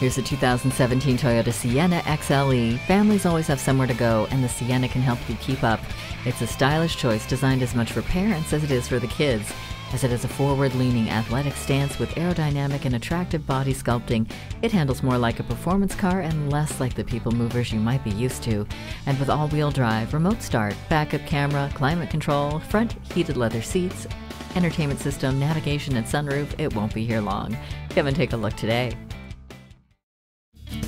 Here's the 2017 Toyota Sienna XLE. Families always have somewhere to go, and the Sienna can help you keep up. It's a stylish choice designed as much for parents as it is for the kids, as it has a forward-leaning athletic stance with aerodynamic and attractive body sculpting. It handles more like a performance car and less like the people movers you might be used to. And with all-wheel drive, remote start, backup camera, climate control, front heated leather seats, entertainment system, navigation, and sunroof, it won't be here long. Come and take a look today.